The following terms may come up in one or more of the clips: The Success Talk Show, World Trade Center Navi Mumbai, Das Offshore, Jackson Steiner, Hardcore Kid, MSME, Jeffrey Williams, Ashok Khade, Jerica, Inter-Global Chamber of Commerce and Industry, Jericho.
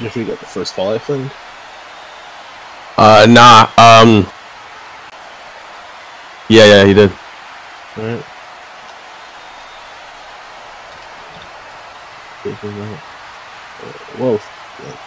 If you got the first fall, I think. Nah. Yeah, he did. All right. Whoa. Yeah.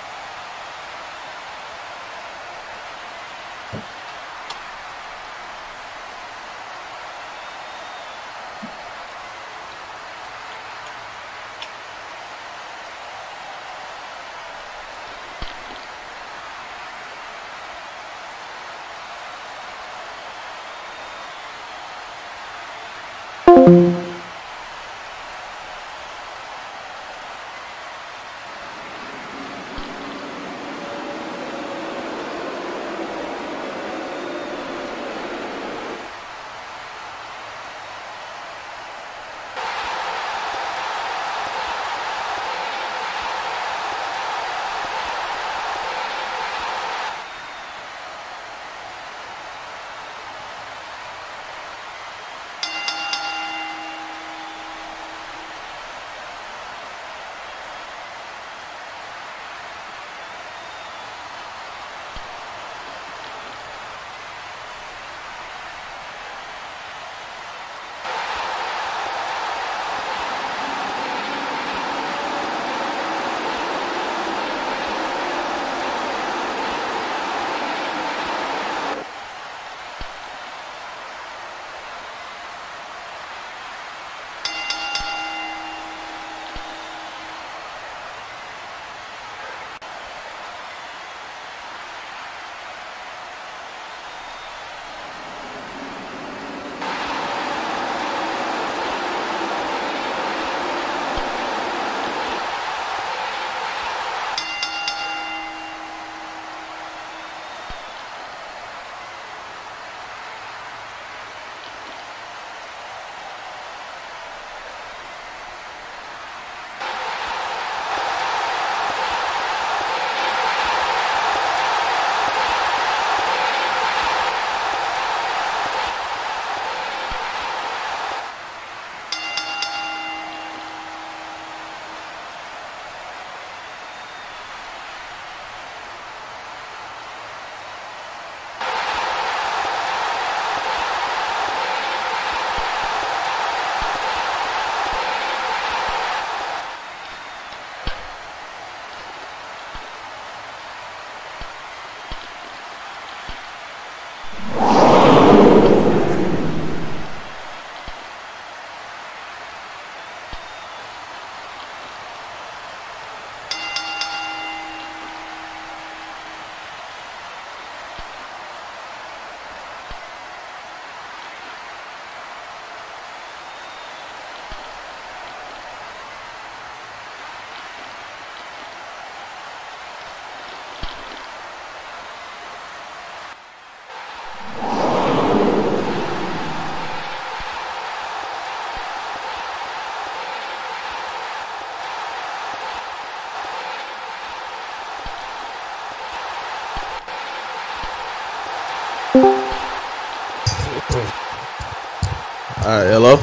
Alright, hello?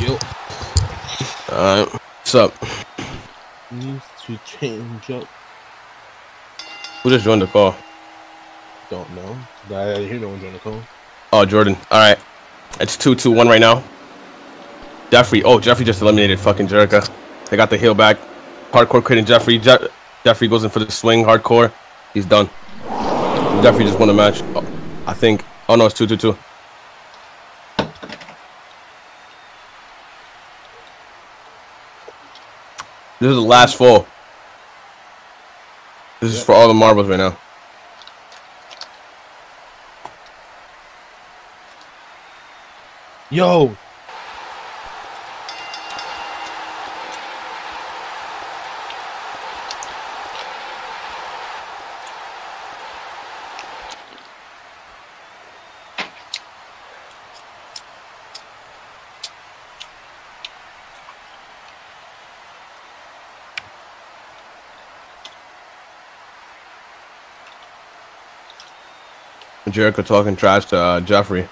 Yo. Alright, what's up? Needs to change up. Who just joined the call? Don't know. I didn't hear no one join the call. Oh, Jordan. Alright. It's 2-2-1 right now. Jeffrey. Oh, Jeffrey just eliminated fucking Jerica. They got the heel back. Hardcore Kid and Jeffrey. Jeffrey goes in for the swing. Hardcore. He's done. Jeffrey just won the match. Oh, I think. Oh no, it's 2-2-2. This is the last four. This is for all the marbles right now. Yo. Jericho talking trash to Jeffrey.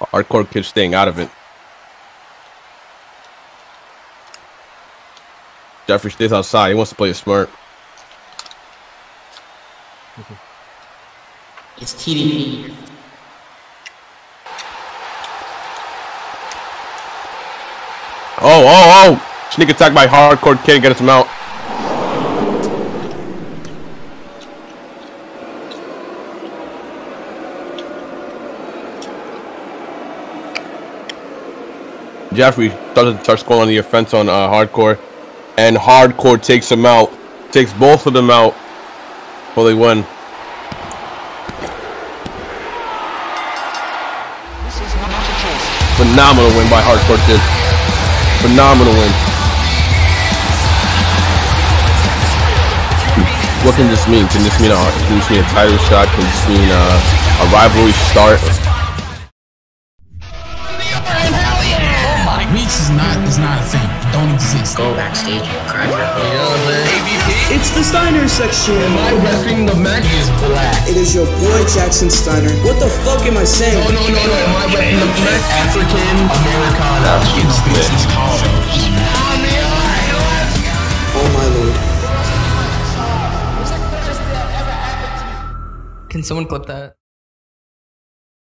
Hardcore Kid staying out of it. Jeffrey stays outside. He wants to play it smart. It's TDP. Oh, oh, oh! Sneak attack by Hardcore Kid gets him out. Jeffrey starts calling the offense on Hardcore, and Hardcore takes him out, takes both of them out before they win. This is not a choice. Phenomenal win by Hardcore Kid. Phenomenal win. What can this mean? Can this mean a title shot? Can this mean a rivalry start? It's not a thing. It don't exist. Go backstage. Cry for AVP. It's the Steiner section. Am I repping the match? Is black. It is your boy Jackson Steiner. What the fuck am I saying? No. Am I repping the match? African Americana. This is called. Oh my lord. Can someone clip that?